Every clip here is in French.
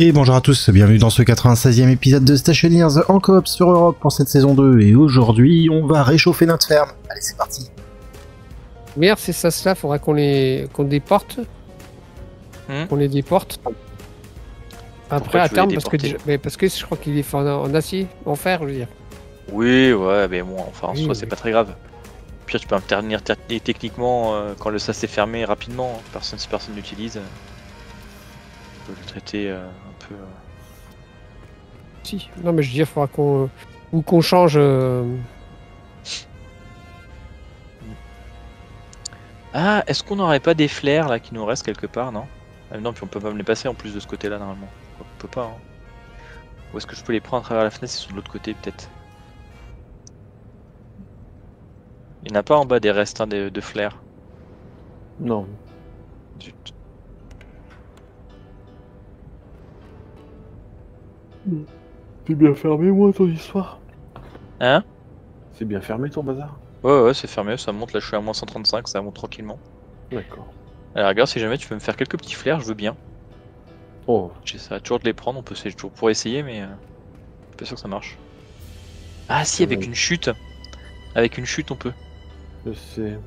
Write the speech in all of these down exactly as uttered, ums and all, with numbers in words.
Et bonjour à tous, bienvenue dans ce quatre-vingt-seizième épisode de Stationeers en coop sur Europe pour cette saison deux. Et aujourd'hui, on va réchauffer notre ferme. Allez, c'est parti. Merde, c'est ça, cela, faudra qu'on les qu'on déporte. Hmm. Qu'on les déporte. Après, à terme, parce que, mais parce que je crois qu'il est fait en, en acier, en fer, je veux dire. Oui, ouais, mais bon, enfin, en oui, soi, oui. C'est pas très grave. Au pire, tu peux intervenir techniquement euh, quand le sas est fermé rapidement. Hein, personne, si personne l'utilise. On peut le traiter euh, un peu... Euh... Si, non mais je veux dire, il faudra qu'on... Ou qu'on change... Euh... Ah, est-ce qu'on n'aurait pas des flares là qui nous restent quelque part, non? Ah non, puis on peut pas me les passer en plus de ce côté-là, normalement. On peut pas, hein. Ou est-ce que je peux les prendre à travers la fenêtre? Ils sont de l'autre côté, peut-être. Il n'y en a pas en bas des restes hein, de, de flares? Non. Zut. C'est bien fermé, moi, ton histoire. Hein? C'est bien fermé, ton bazar? Ouais, ouais, c'est fermé, ça monte, là je suis à moins cent trente-cinq, ça monte tranquillement. D'accord. Alors regarde, si jamais tu peux me faire quelques petits flares, je veux bien. Oh. J'essaierai toujours de les prendre, on peut essayer toujours pour essayer, mais... Euh, je suis pas sûr que ça marche. Ah si, avec ouais. une chute. Avec une chute, on peut. Je sais.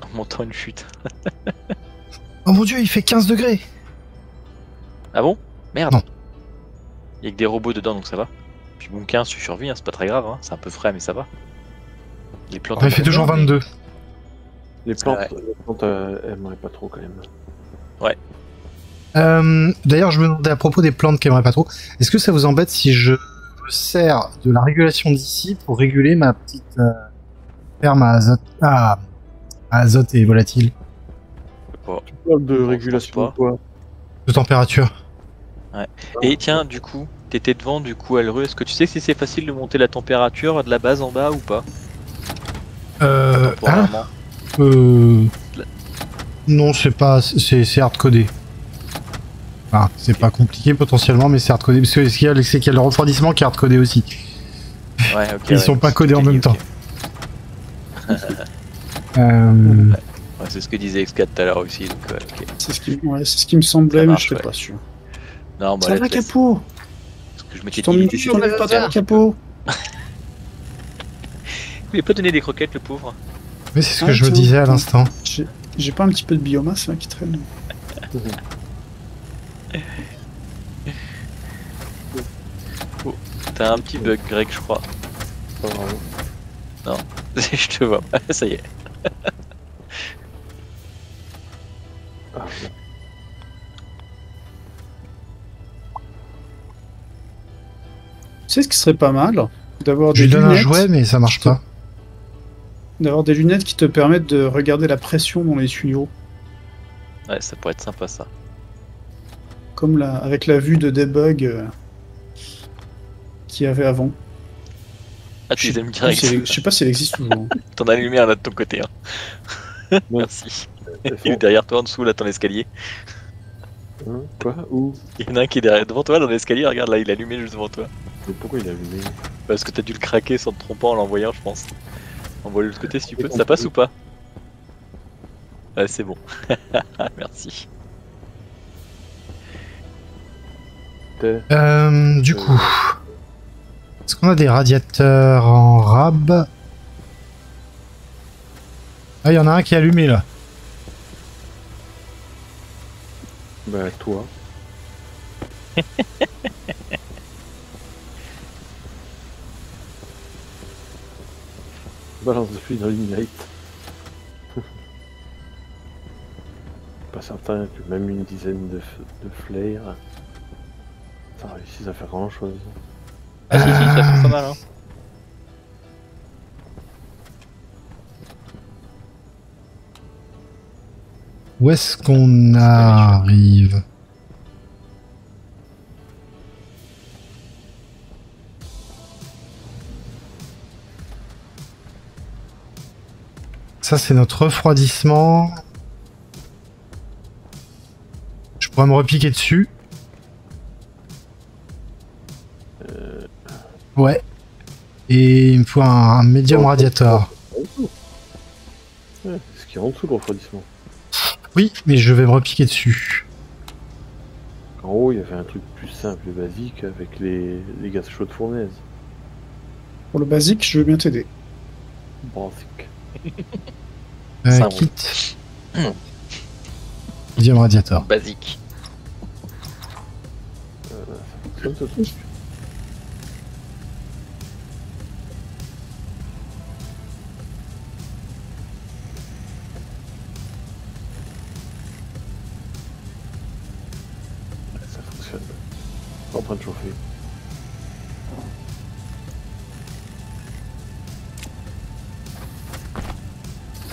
En montant une chute. Oh mon dieu, il fait quinze degrés. Ah bon? Merde. Non. Il y a que des robots dedans, donc ça va. Puis bon, quinze, tu survis, hein, c'est pas très grave, hein. C'est un peu frais, mais ça va. Les plantes... Ah, il fait toujours vingt-deux. Mais... Les plantes, ah ouais. les plantes euh, aimeraient pas trop, quand même. Ouais. Euh, D'ailleurs, je me demandais à propos des plantes qu'aimeraient pas trop, est-ce que ça vous embête si je me sers de la régulation d'ici pour réguler ma petite euh, ferme à azote, à, à azote et volatile? Pas. Tu parles de non, régulation de quoi? De température. Ouais. Et tiens, du coup, t'étais devant, du coup, Alru, est-ce que tu sais si c'est facile de monter la température de la base en bas ou pas? Euh... Hein euh... Non, c'est pas... c'est hardcodé. Ah, c'est pas compliqué potentiellement, mais c'est hardcodé. Parce que ce qu'il y a, c'est qu'il y a le refroidissement qui est hardcodé aussi. Ouais, ok. Ils ouais, sont pas codés en même okay. temps. euh... ouais, c'est ce que disait X quatre tout à l'heure aussi, donc ouais, okay. C'est ce qui... ouais, c'est ce qui me semblait, marche, mais j'étais ouais. pas sûr. Non, bah, ça va, Capot? Je t'en mets pas de Capot. Il n'est pas donné des croquettes, le pauvre. Mais c'est ce que ah, je me disais à l'instant. J'ai pas un petit peu de biomasse là qui traîne? Oh, t'as un petit bug, Greg, je crois. Oh, non, je te vois. Ça y est. Ah, ouais. Tu sais ce qui serait pas mal? D'avoir des lunettes. Je lui donne un jouet, mais ça marche pas. D'avoir des lunettes qui te permettent de regarder la pression dans les tuyaux. Ouais, ça pourrait être sympa ça. Comme la, avec la vue de debug euh, qu'il y avait avant. Ah, tu les aimes direct. Je sais pas si elle existe toujours. T'en as la lumière là de ton côté. Hein. Merci. Il est derrière toi en dessous, là, dans l'escalier. Hein, quoi? Où? Il y en a un qui est derrière, devant toi dans l'escalier, regarde là, il est allumé juste devant toi. Mais pourquoi il a allumé? Parce que t'as dû le craquer sans te tromper en l'envoyant, je pense. Envoie-le de l'autre côté si tu peux, ça passe ou pas? Ouais, c'est bon. Merci. Euh, du coup... Est-ce qu'on a des radiateurs en rab? Ah, il y en a un qui est allumé, là. Bah, toi. Balance depuis dans Light. Pas certain que même une dizaine de, de flares, ça réussisse à faire grand chose. Ah si, si, ça fait pas mal, hein. Où est-ce qu'on arrive? Ça, c'est notre refroidissement. Je pourrais me repiquer dessus. Euh... Ouais. Et il me faut un, un médium oh, radiateur. Ouais, ce qui est en dessous le refroidissement. Oui, mais je vais me repiquer dessus. haut, il y avait un truc plus simple et basique avec les, les gaz chauds de fournaise. Pour le basique, je veux bien t'aider. Basique. Euh, quitte. Diam radiateur. Basique. Euh, ça fonctionne, ce truc. Ça fonctionne. C'est en train de chauffer.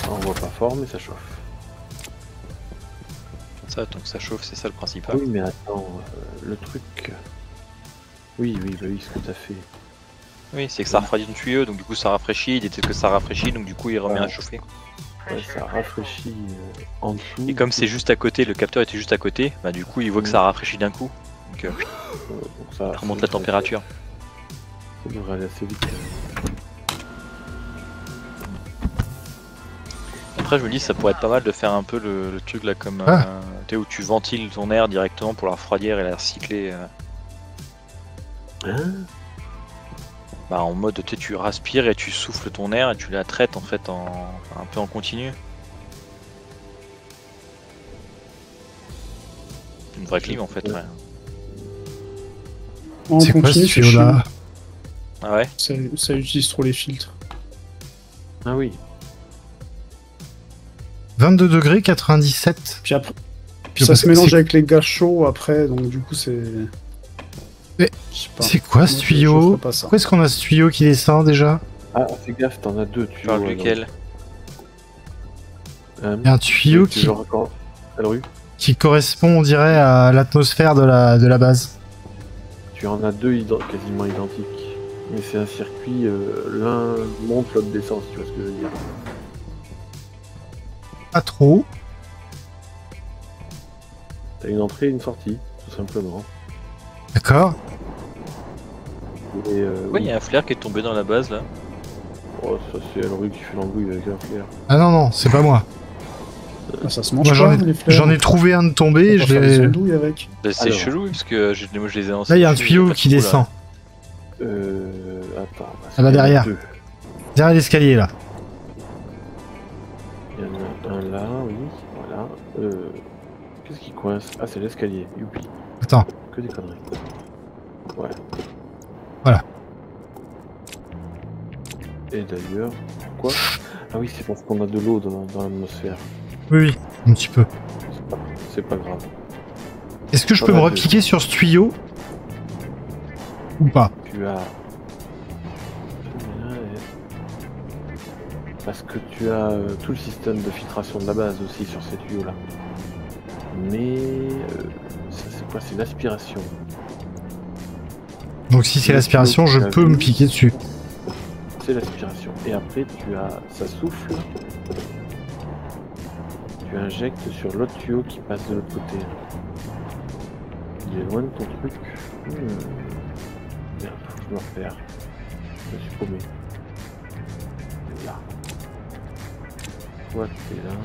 On voit pas fort, mais ça chauffe. Ça, tant que ça chauffe, c'est ça le principal. Oui, mais attends, euh, le truc... Oui, oui, bah oui, c'est tout à fait. Oui, c'est que ça refroidit une tuyau, donc du coup ça rafraîchit, il dit que ça rafraîchit, donc du coup il remet ah. à chauffer. Ouais, ça rafraîchit euh, en dessous. Et comme c'est juste à côté, le capteur était juste à côté, bah du coup il voit mmh. que ça rafraîchit d'un coup. Donc, euh, euh, donc ça il remonte la température. Ça devrait aller assez vite. Euh... Après je me dis ça pourrait être pas mal de faire un peu le, le truc là comme ah. euh, tu sais, où tu ventiles ton air directement pour la refroidir et la recycler. Euh... Hein bah en mode tu sais, tu respires et tu souffles ton air et tu la traites en fait en un peu en continu. Une vraie clim en fait ouais. ouais. C'est quoi ce tuyau là? Ah ouais ça, ça utilise trop les filtres. Ah oui. vingt-deux degrés quatre-vingt-dix-sept. Puis après, puis ça se mélange avec les gaz chauds après, donc du coup c'est... C'est quoi ce tuyau? Pourquoi est-ce qu'on a ce tuyau qui descend déjà? Ah, fais gaffe, t'en as deux tuyaux. Parle lequel? Il y a un tuyau qui... qui correspond, on dirait, à l'atmosphère de la... de la base. Tu en as deux ident... quasiment identiques. Mais c'est un circuit, euh, l'un monte, l'autre descend, si tu vois ce que je veux dire. Pas trop. T'as une entrée et une sortie, tout simplement. D'accord. Euh, oui, il y a un flair qui est tombé dans la base là. Oh, ça c'est Elru qui fait l'embrouille avec un flair. Ah non, non, c'est pas moi. Ah, ça se mange moi, pas, j'en ai, ai trouvé un de tombé, je l'ai. Avec. Bah, c'est chelou parce que je, moi je les ai ensemble. Là, il y a un tuyau qui descend. Là. Euh. Attends. Bah, ah bah derrière. Deux. Derrière l'escalier là. Il y en a un là, oui, voilà. Euh. Qu'est-ce qui coince? Ah, c'est l'escalier, youpi. Attends. Que des conneries. Ouais. Voilà. Et d'ailleurs, pourquoi? Ah oui, c'est parce qu'on a de l'eau dans, dans l'atmosphère. Oui, oui, un petit peu. C'est pas, pas grave. Est-ce que je peux me repiquer sur ce tuyau? Ou pas? Tu as... Parce que tu as euh, tout le système de filtration de la base aussi sur ces tuyaux-là. Mais... Euh, ça c'est quoi? C'est l'aspiration. Donc si c'est l'aspiration, je peux me piquer dessus. C'est l'aspiration. Et après, tu as... ça souffle. Tu injectes sur l'autre tuyau qui passe de l'autre côté. Il est loin de ton truc. Hmm. Merde, faut que je me repère. Je me suis paumé. C'est là. Toi, t'es là.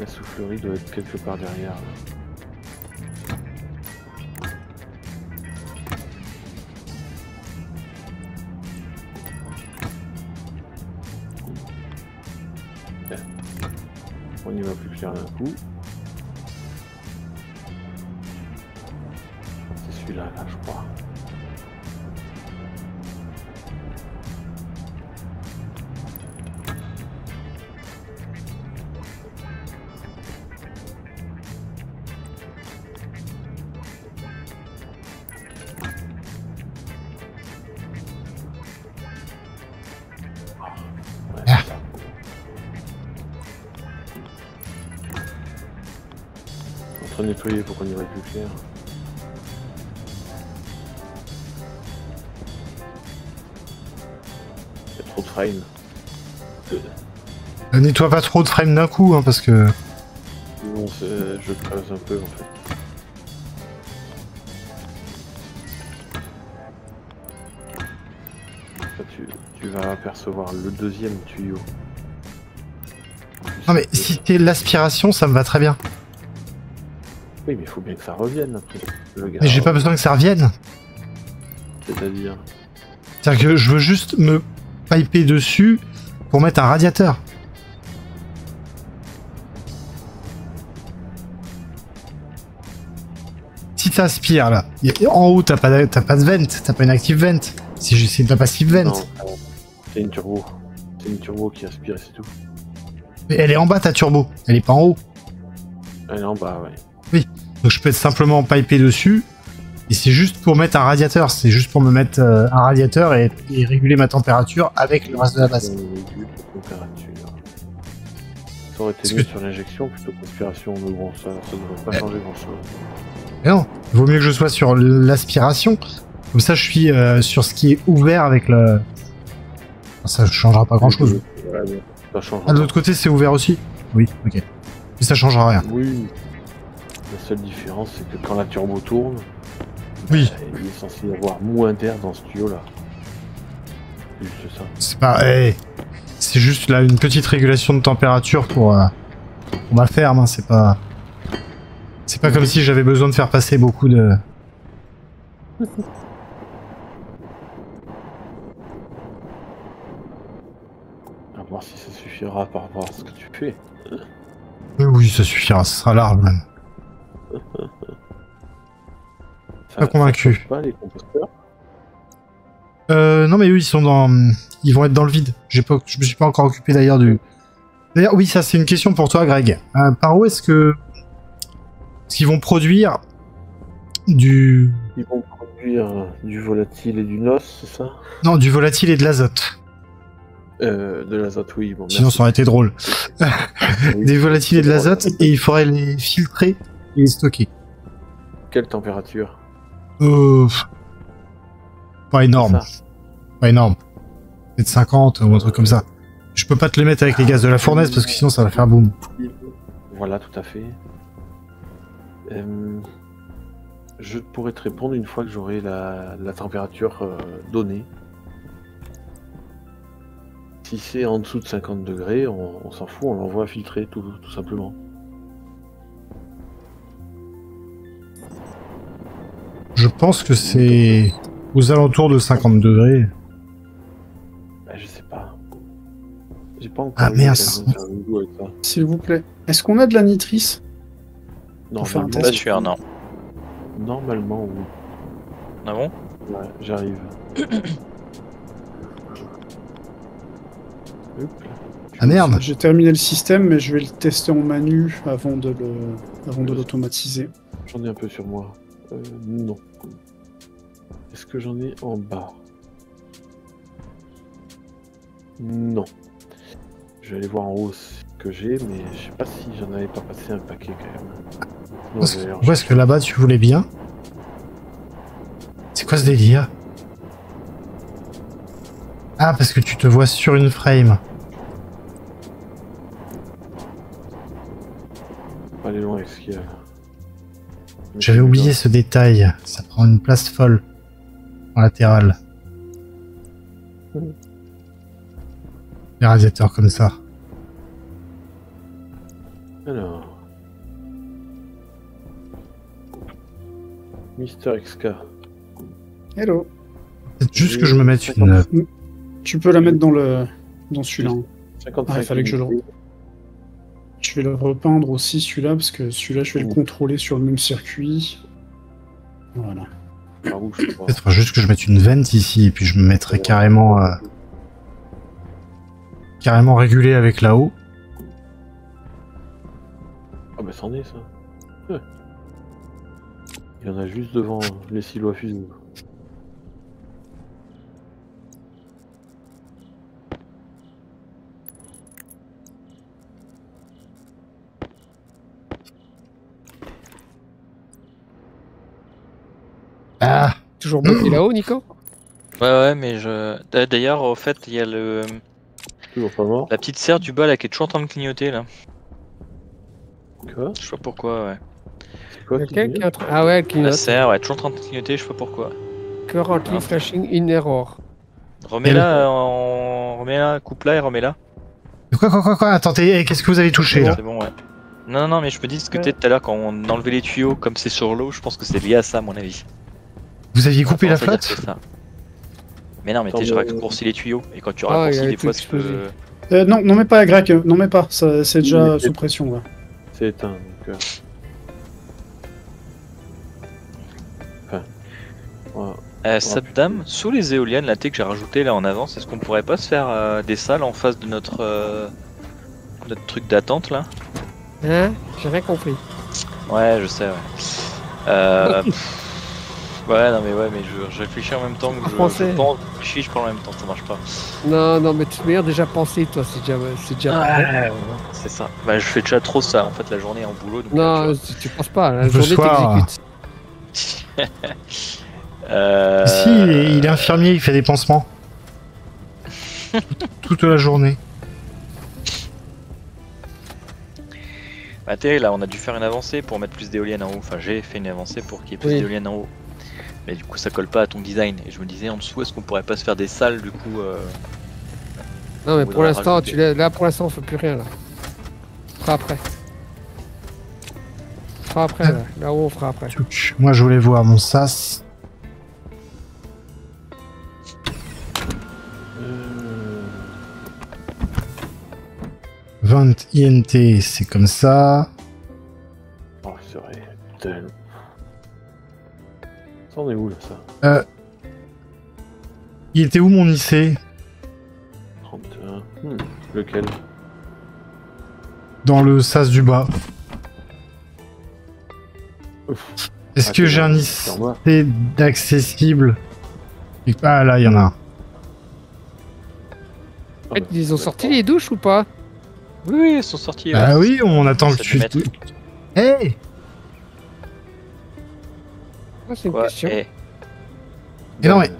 La soufflerie doit être quelque part derrière. Là. On y va plus clair d'un coup. C'est celui-là, là, je crois. Nettoyer pour qu'on y voit plus clair. Il y a trop de frames. Euh, nettoie pas trop de frames d'un coup, hein, parce que... Non, je creuse un peu, en fait. Là, tu, tu vas apercevoir le deuxième tuyau. Non mais si t'es l'aspiration, ça me va très bien. Oui, mais il faut bien que ça revienne après. Le gars, mais j'ai pas besoin que ça revienne. C'est-à-dire... C'est-à-dire que je veux juste me piper dessus pour mettre un radiateur. Si t'aspires là, en haut t'as pas, t'as pas de vent, t'as pas une active vent. C'est juste une passive vent. C'est une turbo. C'est une turbo qui aspire, c'est tout. Mais elle est en bas ta turbo, elle est pas en haut. Elle est en bas, ouais. Oui, donc je peux être simplement piper dessus. Et c'est juste pour mettre un radiateur, c'est juste pour me mettre euh, un radiateur et, et réguler ma température avec le reste de la base. Ça aurait été mieux que... sur l'injection plutôt qu'aspiration, mais bon, ça, ça devrait pas ouais. changer grand chose. Mais non, il vaut mieux que je sois sur l'aspiration, comme ça je suis euh, sur ce qui est ouvert avec le... Ça changera pas grand chose. Ouais, ça changera. Ah, de l'autre côté c'est ouvert aussi? Oui, ok. Mais ça changera rien. Oui, la seule différence c'est que quand la turbo tourne... Oui. Il est censé y avoir moins d'air dans ce tuyau-là. C'est juste ça. C'est pas... Hey. C'est juste là une petite régulation de température pour, euh, pour ma ferme. Hein. C'est pas... C'est pas comme si j'avais besoin de faire passer beaucoup de... À voir si ça suffira par rapport à ce que tu fais. Mais oui, ça suffira. Ce sera large même. Pas convaincu. Pas les composteurs. Euh, non mais eux ils sont dans, ils vont être dans le vide. J'ai pas, je me suis pas encore occupé d'ailleurs du. D'ailleurs oui ça c'est une question pour toi Greg. Euh, par où est-ce que, est-ce qu'ils vont produire du. Ils vont produire du volatile et du noce, c'est ça? Non, du volatile et de l'azote. Euh, de l'azote oui. Bon, sinon ça aurait été drôle. Des volatiles et de l'azote et il faudrait les filtrer et les stocker. Quelle température? Euh... Pas énorme. Pas énorme. Peut-être cinquante ou un truc comme ça. Je peux pas te les mettre avec les gaz de la fournaise parce que sinon ça va faire boum. Voilà, tout à fait. Euh... Je pourrais te répondre une fois que j'aurai la... la température euh, donnée. Si c'est en dessous de cinquante degrés, on, on s'en fout, on l'envoie filtrer tout, tout simplement. Je pense que c'est aux alentours de cinquante degrés. Bah, je sais pas. J'ai pas encore. Ah merde. S'il vous plaît. Est-ce qu'on a de la nitrice? Non, faire un test. Là, je suis un an. Normalement, oui. Ah bon? Ouais, j'arrive. Ah merde. J'ai terminé le système, mais je vais le tester en manu avant de le, avant de l'automatiser. J'en ai un peu sur moi. Euh, non. Est-ce que j'en ai en bas? Non. Je vais aller voir en haut ce que j'ai, mais je sais pas si j'en avais pas passé un paquet quand même. Parce que, ouais, est-ce que là-bas tu voulais bien? C'est quoi ce délire? Ah, parce que tu te vois sur une frame. Pas aller loin avec ce qu'il y a. J'avais oublié ce détail, ça prend une place folle en latéral. Les radiateurs comme ça. Alors... Mister X K. Hello. C'est juste que je me mette une... Tu peux la mettre dans le... dans celui-là. Ah, il fallait que je le... Je vais le repeindre aussi celui-là parce que celui-là je vais oh. le contrôler sur le même circuit. Voilà. Peut-être juste que je mette une vente ici et puis je me mettrai carrément euh, carrément régulé avec là-haut. Ah bah c'en est ça. Ouais. Il y en a juste devant les silos à fusil. Ah. Toujours bon, il est là-haut, Nico? Ouais, ouais, mais je. D'ailleurs, au fait, il y a le. Toujours pas mort. La petite serre du bas là qui est toujours en train de clignoter là. Quoi? Je sais pas pourquoi, ouais. C'est quoi qui est... Ah ouais, clignote. La serre, ouais, toujours en train de clignoter, je sais pas pourquoi. Currently flashing in error. Remets-la, on... remets-la, coupe-la et remets-la. Quoi, quoi, quoi, quoi? Attendez, qu'est-ce que vous avez touché là? C'est bon, ouais. Non, non, mais je peux discuter tout à l'heure quand on enlevait les tuyaux, comme c'est sur l'eau, je pense que c'est lié à ça, à mon avis. Vous aviez coupé la flotte? Mais non, mais t'es, je raccourcis les tuyaux, et quand tu raccourcis, ah, des fois, tu peux... Euh, non, non, mais pas, Greg, non, mais pas, c'est déjà sous pression, là. C'est éteint, donc... Euh... Enfin... Voilà. Euh, cette dame, sous les éoliennes, la thé que j'ai rajouté là en avance, est-ce qu'on pourrait pas se faire euh, des salles en face de notre... Euh, notre truc d'attente, là? Hein? J'ai rien compris. Ouais, je sais, ouais. Euh... Ouais, non mais ouais, mais je, je réfléchis en même temps que je, je, je pense, je réfléchis, je prends en même temps, ça marche pas. Non, non, mais tu m'as déjà pensé, toi, c'est déjà... C'est déjà... Ah, c'est ça. Bah, je fais déjà trop ça, en fait, la journée en boulot. Donc, non, là, tu, tu penses pas, la journée t'exécutes. euh... Si, il est, il est infirmier, il fait des pansements. Toute la journée. Bah, t'es là, on a dû faire une avancée pour mettre plus d'éoliennes en haut, enfin, j'ai fait une avancée pour qu'il y ait plus oui. d'éoliennes en haut. Mais du coup ça colle pas à ton design, et je me disais en dessous est-ce qu'on pourrait pas se faire des salles du coup euh... Non mais pour l'instant, tu là pour l'instant on fait plus rien là. On fera après. On fera après là, là-haut on fera après. Moi je voulais voir mon sas. vingt I N T c'est comme ça. Oh c'est vrai, tellement. On est où là ça? Euh... Il était où mon I C? trente et un. Hmm. Lequel? Dans le sas du bas. Est-ce ah, que j'ai un I C d'accessible? Ah là, il y en a un. En fait, ils ont sorti les douches ou pas? Oui, ils sont sortis. Ouais. Ah oui, on attend que tu... Hey! Oh, c'est une question. Et... Mais non, mais...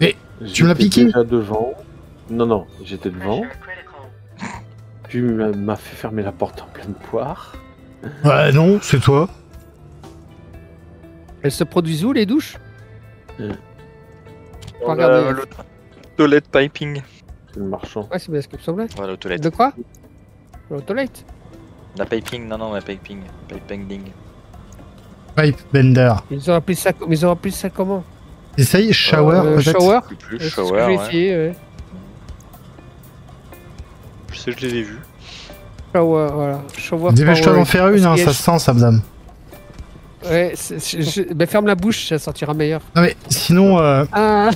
mais tu me l'as piqué déjà devant. Non, non, j'étais devant. Tu m'as fait fermer la porte en pleine poire. Ouais, non, c'est toi. Elles se produisent où, les douches? ouais. On a le toilette piping. C'est le marchand. Ouais, c'est bien ce que me semblait. Ouais, le toilette. De quoi? Le toilette. La piping, non, non, la piping. Piping. Pipe Bender. Ils ont appelé ça, ils ont appelé ça comment? Essaye, shower, euh, shower. Plus, plus, shower, ce que ouais. essayé, ouais. Je sais, je les ai vus. Shower, voilà. Shower. Dépêche-toi d'en faire une, hein, ça se sent, ça, madame. Ouais, je, je, bah, ferme la bouche, ça sortira meilleur. Non mais, sinon... Euh, ah.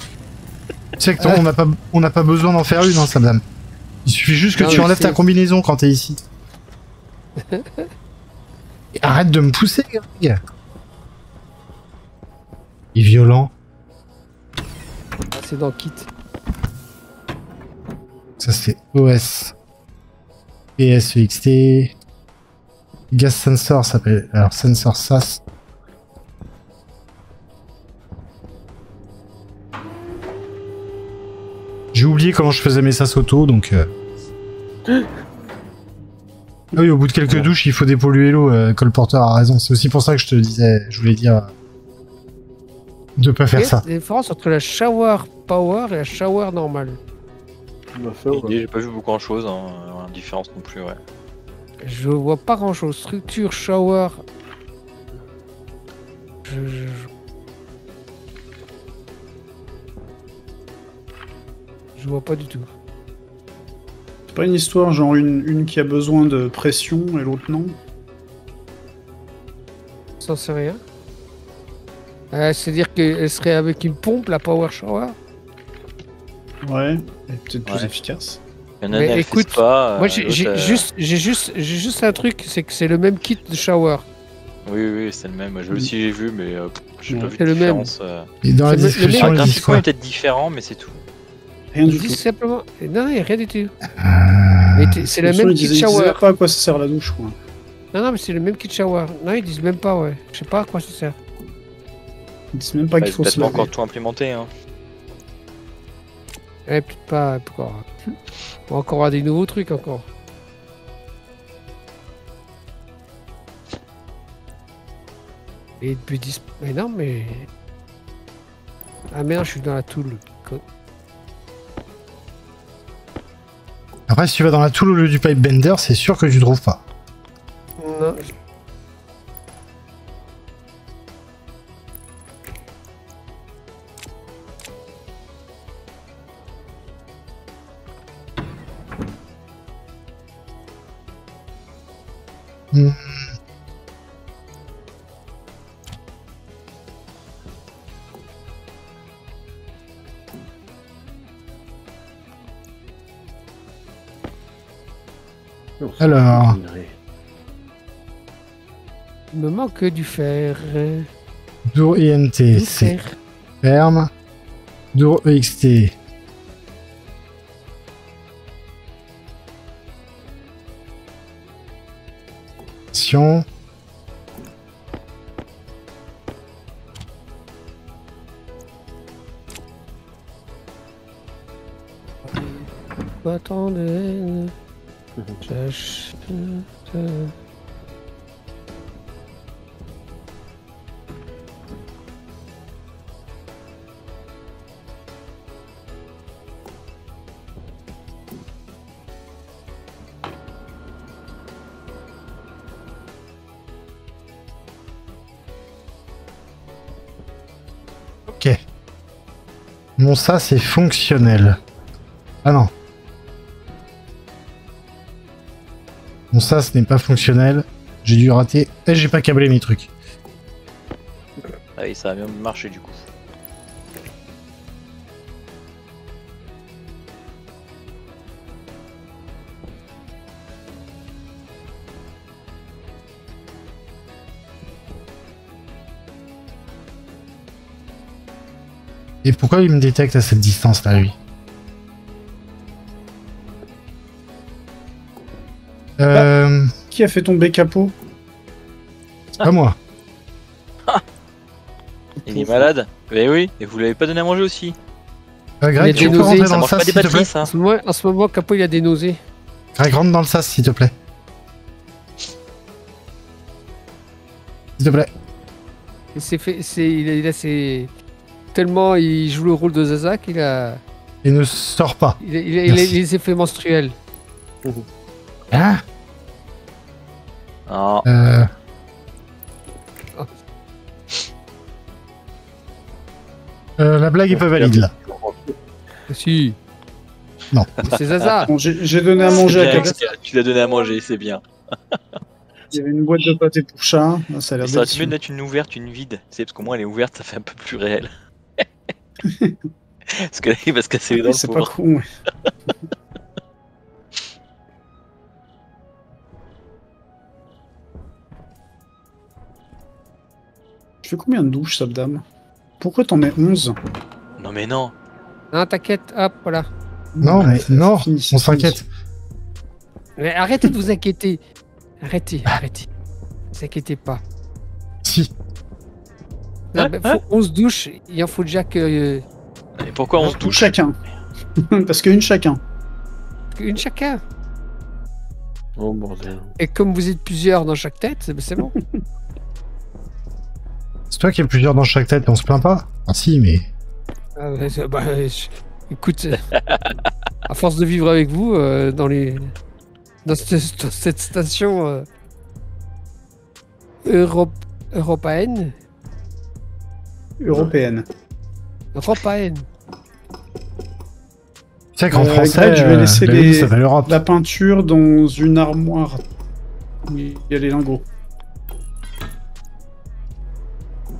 Tu sais que toi, ah. on n'a pas, on n'a pas besoin d'en faire une, hein, ça, madame. Il suffit juste que non, tu enlèves ta combinaison quand t'es ici. Et arrête de me pousser, Greg. Il est violent. Ah, c'est dans Kit. Ça c'est O S. P S E X T. Gas Sensor s'appelle. Alors Sensor S A S. J'ai oublié comment je faisais mes S A S auto donc. Euh... Ah oui, au bout de quelques ouais. douches, il faut dépolluer l'eau. Euh, colporteur a raison. C'est aussi pour ça que je te disais, je voulais dire. De pas faire ça. La différence entre la shower power et la shower normale. J'ai pas vu beaucoup grand chose, hein. Différence non plus, ouais. Je vois pas grand chose. Structure, shower. Je, je, je... je vois pas du tout. C'est pas une histoire, genre une, une qui a besoin de pression et l'autre non? Ça c'est rien. Euh, C'est-à-dire qu'elle serait avec une pompe, la power shower. Ouais, elle est peut-être ouais. plus efficace. Il y en a mais écoute, pas, euh, moi j'ai juste, j'ai juste, j'ai juste un truc, c'est que c'est le même kit de shower. Oui, oui, c'est le même. Je aussi j'ai vu, mais euh, j'ai ouais. pas vu de différence. Euh... Et dans la description, le discours est peut-être différent, mais c'est tout. Rien du tout. Simplement... Non, non, rien du tout. Euh... C'est le même kit shower. Je sais pas à quoi ça sert la douche, quoi. Non, non, mais c'est le même kit shower. Non, ils disent même pas, ouais. Je sais pas à quoi ça sert. Ils disent même pas qu'il faut se laver. Peut-être pas encore tout implémenté, hein. Ouais, peut-être pas, pourquoi. On va encore avoir des nouveaux trucs, encore. Et depuis dix... Mais non, mais... Ah merde, je suis dans la toule. Après, si tu vas dans la toule au lieu du pipe bender, c'est sûr que tu trouves pas. Hmm. Alors, il me manque du fer. Dour I N T, c'est ferme. Dour E X T. Sion. Attendez. Ok. Bon, ça c'est fonctionnel. Ah non. Bon, ça, ce n'est pas fonctionnel. J'ai dû rater. Eh, j'ai pas câblé mes trucs. Ah oui, ça a bien marché du coup. Et pourquoi il me détecte à cette distance-là, lui ? Euh... Qui a fait tomber Capot? C'est pas moi. Il est malade. Mais oui, et vous l'avez pas donné à manger aussi. Euh, Greg, tu peux rentrer dans le sas, s'il te plaît. Ça. Ouais, en ce moment, Capot il a des nausées. Greg, rentre dans le sas, s'il te plaît. S'il te plaît. C'est fait, c'est, il a, il a ses... Tellement il joue le rôle de Zaza qu'il a... Il ne sort pas. Il a, il a, il a les effets menstruels. Mmh. Hein? Non. Euh... Oh. Euh, la blague est pas valide là. Si. Non. C'est Zaza. Bon, j'ai donné à manger à quelqu'un. Tu l'as donné à manger, c'est bien. Il y avait une boîte de pâté pour chat. Hein. Ça a l'air. Ça aurait mieux d'être une ouverte, une vide. C'est parce qu'au moins elle est ouverte, ça fait un peu plus réel. Parce que là, il va se casser les dents. C'est pas con. Ouais. Tu fais combien de douches, Sabdam? Pourquoi t'en mets onze? Non mais non. Non, t'inquiète, hop, voilà. Non, mais non, fini, on s'inquiète. Mais arrêtez de vous inquiéter. Arrêtez, arrêtez. Ne vous inquiétez pas. Si. Non, hein, bah, hein faut onze douches, il en faut déjà que... Et pourquoi onze douches chacun? Parce qu'une chacun. Une chacun. Oh bordel. Et comme vous êtes plusieurs dans chaque tête, c'est bon. C'est toi qui as plusieurs dans chaque tête et on se plaint pas? Ah si, mais... Ah, bah, bah, je... Écoute, à force de vivre avec vous, euh, dans les... Dans cette, dans cette station... Euh... Europe... Europaine. Européenne. Européenne. C'est qu'en euh, français, je vais laisser euh, les... les... la peinture dans une armoire. Il y a les lingots.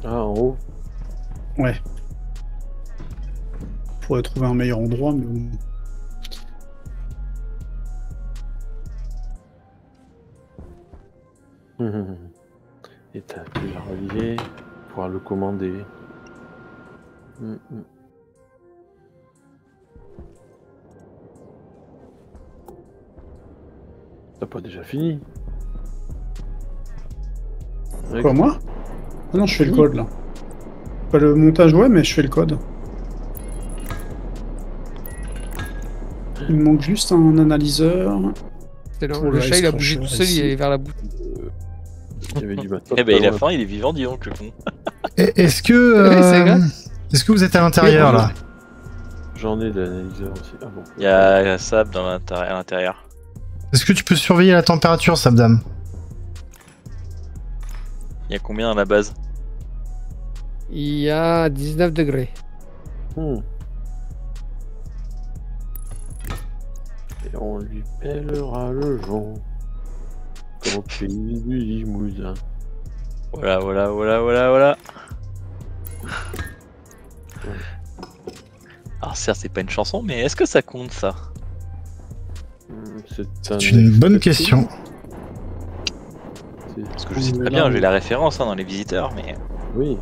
Ah, en haut. Ouais. On pourrait trouver un meilleur endroit, mais... Mmh. Et t'as pu la relier, pouvoir le commander. Mmh. T'as pas déjà fini? Quoi, Avec... moi? Ah non, je fais le code là. Pas le montage, ouais, mais je fais le code. Il me manque juste un analyseur. Le, le chat il a bougé tout seul, il est vers la boutique. Il y avait du matos. Eh ben il a faim, il est vivant, dis donc le con. Est-ce que. Euh, Est-ce que vous êtes à l'intérieur là? J'en ai de l'analyseur aussi. Ah bon. Il y a Sab dans à l'intérieur. Est-ce que tu peux surveiller la température, Sabdam? Il y a combien à la base? Il y a dix-neuf degrés. Hmm. Et on lui pèlera le jonc. au pays du Limousin. Voilà, voilà, voilà, voilà, voilà. Alors certes, c'est pas une chanson, mais est-ce que ça compte, ça? C'est un une bonne question. Parce que je sais très bien, j'ai la référence hein, dans les visiteurs, mais... Oui.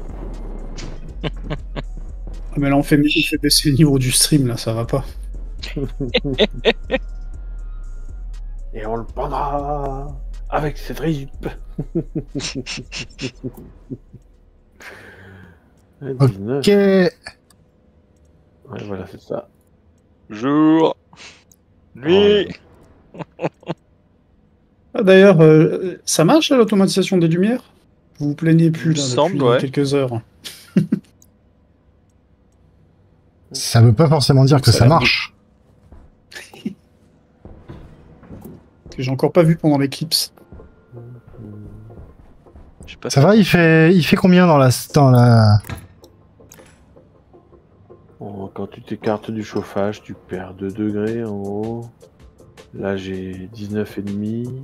Mais là, on fait baisser le niveau du stream, là, ça va pas. Et on le prendra avec ses tripes. Ok. Ouais, voilà, c'est ça. Jour. Nuit. Ah, d'ailleurs, euh, ça marche l'automatisation des lumières? Vous vous plaignez plus là, semble, depuis ouais. quelques heures. Ça veut pas forcément dire que ça, ça marche. Que j'ai encore pas vu pendant l'éclipse. Ça fait. Va, il fait, il fait combien dans la... Dans la... Oh, quand tu t'écartes du chauffage, tu perds deux degrés en haut. Là, j'ai dix-neuf virgule cinq.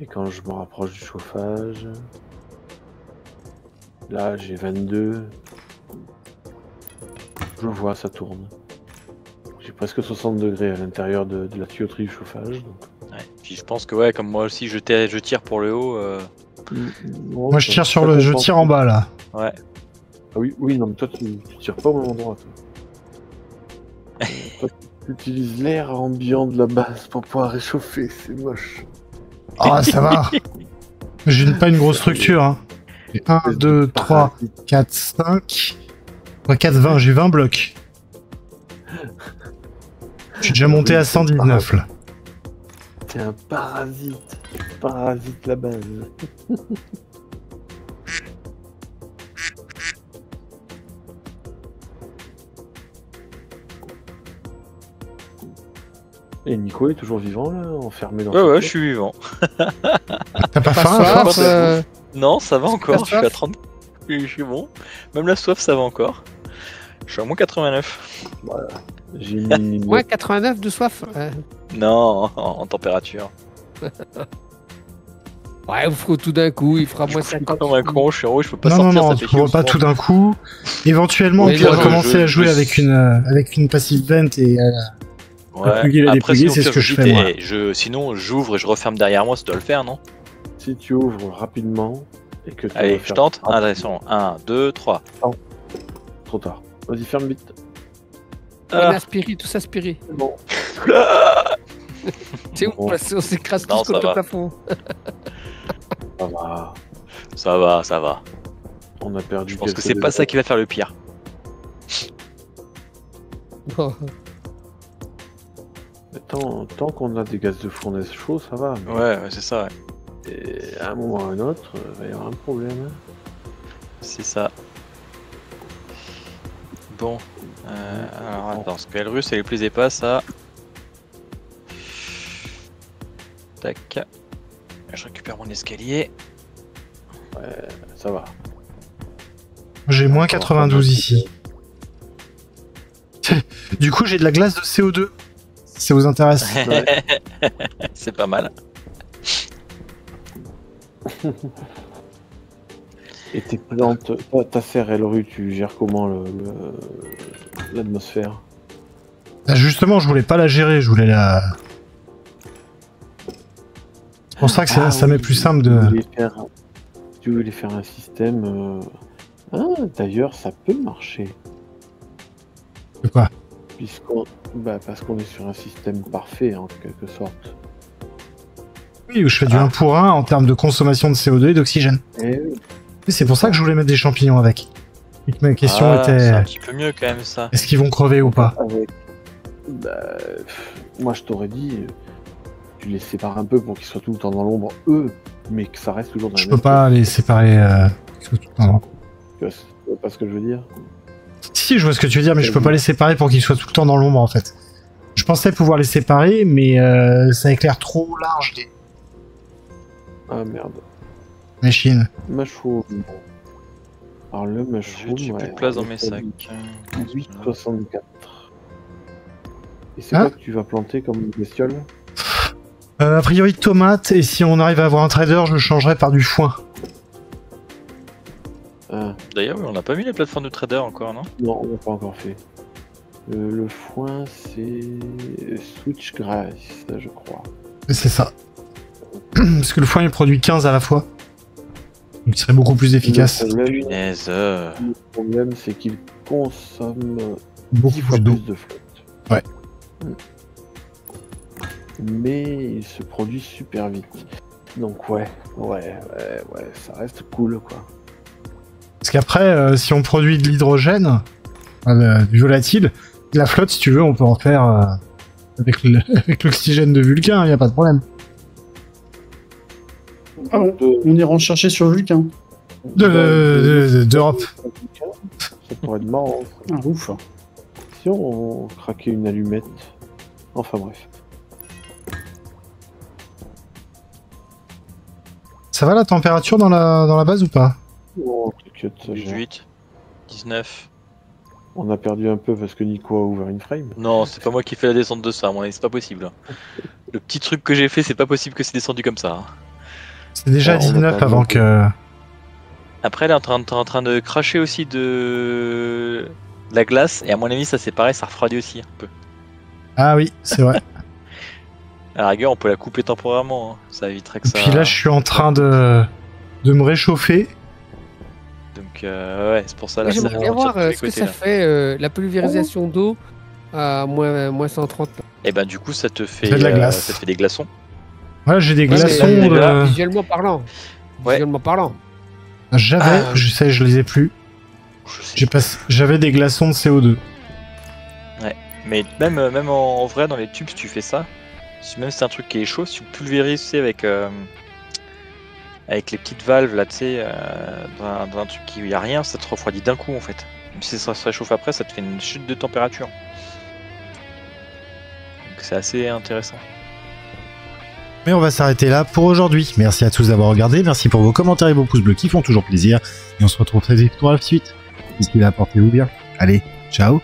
Et quand je me rapproche du chauffage... Là, j'ai vingt-deux. Je vois, ça tourne. J'ai presque soixante degrés à l'intérieur de, de la tuyauterie du chauffage. Donc. Ouais, puis je pense que, ouais, comme moi aussi, je, je tire pour le haut. Euh... Bon, moi, je tire sur le, je tire en bas là. Ouais. Ah oui, oui, non, mais toi, tu, tu tires pas au bon endroit. Toi, toi tu utilises l'air ambiant de la base pour pouvoir réchauffer. C'est moche. Ah, ça va. J'ai pas une grosse structure. Hein. un, deux, trois, quatre, cinq. quatre, vingt, j'ai vingt blocs. Je suis déjà monté à cent dix-neuf là. T'es un parasite. Parasite la base. Et Nico est toujours vivant là, enfermé dans... Ouais ouais, je suis vivant. T'as pas faim euh... Non, ça va encore, je suis à trente. Je suis bon. Même la soif, ça va encore. Je suis à moins quatre-vingt-neuf. Voilà. J'ai mis... Ouais, quatre-vingt-neuf de soif. Euh... Non, en température. Ouais, il faut tout d'un coup, il fera moins cinquante. Comme un con, je suis en rouge, je peux pas non, sortir. Non, non, non, on pas tout d'un coup. Éventuellement, on pourra commencer à jouer je... avec une euh, avec une passive vent et. Euh... Ouais. Après, c'est ce que je fais. Moi. Je... Sinon, j'ouvre et je referme derrière moi. Ça doit le faire, non? Si tu ouvres rapidement. Et que allez, je tente. Attention, un, deux, trois. Trop tard. Vas-y, ferme vite. Ah. On aspire, tous aspirés. Bon. C'est où bon. On s'écrase tous contre le plafond. Ça va. Ça va, ça va. On a perdu. Je pense que c'est pas ça qui va faire le pire. Oh. Tant, tant qu'on a des gaz de fournaise chauds, ça va. Mais... Ouais, ouais c'est ça, ouais. Et à un moment ou à un autre, il va y avoir un problème. C'est ça. Bon. Euh, alors attends, ce P L russe, elle est plus épaisse, ça. Tac. Je récupère mon escalier. Ouais, ça va. J'ai moins quatre-vingt-douze ici. Du coup, j'ai de la glace de C O deux. Si ça vous intéresse. C'est pas mal. Et tes plantes, ta serre Elru, tu gères comment l'atmosphère? Ah justement, je voulais pas la gérer, je voulais la... C'est pour ça que ah ça, oui, ça m'est plus simple de... Tu voulais faire, tu voulais faire un système... Euh... Ah, d'ailleurs, ça peut marcher. C'est quoi? Puisqu'on... Bah, parce qu'on est sur un système parfait, en quelque sorte. Oui, où je fais ah. du un pour un en termes de consommation de C O deux et d'oxygène. Et... C'est pour ça que je voulais mettre des champignons avec. Ma question ah, était... C'est un petit peu mieux quand même ça. Est-ce qu'ils vont crever ou pas avec... bah, pff, moi je t'aurais dit, tu les sépares un peu pour qu'ils soient tout le temps dans l'ombre, eux, mais que ça reste toujours dans la... Je peux pas les séparer euh, tout le temps. Tu vois pas ce que je veux dire? Si, je vois ce que tu veux dire, mais je peux pas les séparer pour qu'ils soient tout le temps dans l'ombre en fait. Je pensais pouvoir les séparer, mais euh, ça éclaire trop large des... Ah merde. Machine. Mushroom. Alors le mushroom. J'ai ouais, plus de place dans mes sacs. dix-huit virgule soixante-quatre. Et c'est hein quoi que tu vas planter comme bestiole? Euh, a priori tomate, et si on arrive à avoir un trader, je le changerai par du foin. Ah. D'ailleurs, on n'a pas mis les plateformes de trader encore, non? Non, on n'a pas encore fait. Euh, le foin, c'est Switch Grace, je crois. C'est ça. Parce que le foin, il produit quinze à la fois. Donc il serait beaucoup plus efficace. Le problème, euh... problème c'est qu'il consomme beaucoup fois plus de flotte. Ouais. Hmm. Mais il se produit super vite. Donc ouais, ouais, ouais, ouais, ça reste cool, quoi. Parce qu'après, euh, si on produit de l'hydrogène, euh, du volatile, la flotte, si tu veux, on peut en faire euh, avec l'oxygène de Vulcain, il n'y a pas de problème. Ah, on, on est recherché sur Vulcain. D'Europe. De, ça pourrait être marrant. Ah, ouf. Si on craquait une allumette. Enfin bref. Ça va la température dans la, dans la base ou pas? Oh, dix-huit, dix-neuf. On a perdu un peu parce que Nico a ouvert une frame. Non, c'est pas moi qui fais la descente de ça, c'est pas possible. Le petit truc que j'ai fait, c'est pas possible que c'est descendu comme ça. C'est déjà ouais, dix-neuf avant que... Après, elle est en train, en train de cracher aussi de... de la glace, et à mon avis, ça c'est pareil, ça refroidit aussi un peu. Ah oui, c'est vrai. À la rigueur, on peut la couper temporairement, hein. Ça éviterait que ça... Puis là, je suis en train de, de me réchauffer. Donc, euh, ouais, c'est pour ça... J'aimerais bien voir ce que ça fait, euh, la pulvérisation oh. d'eau à moins, moins cent trente. Et ben du coup, ça te fait, de la glace. Euh, ça te fait des glaçons. Ouais, j'ai des ouais, glaçons... Là, là, euh... Visuellement parlant. Ouais. Visuellement parlant. J'avais, ah. je sais, je les ai plus. J'avais des glaçons de C O deux. Ouais, mais même, même en, en vrai, dans les tubes, si tu fais ça, si même si c'est un truc qui est chaud, si tu pulvérises, tu sais, avec, euh, avec les petites valves, là, tu sais, euh, dans, dans un truc qui n'y a rien, ça te refroidit d'un coup, en fait. Même si ça se réchauffe après, ça te fait une chute de température. Donc c'est assez intéressant. Mais on va s'arrêter là pour aujourd'hui. Merci à tous d'avoir regardé, merci pour vos commentaires et vos pouces bleus qui font toujours plaisir. Et on se retrouve très vite pour la suite. D'ici là, portez-vous bien. Allez, ciao.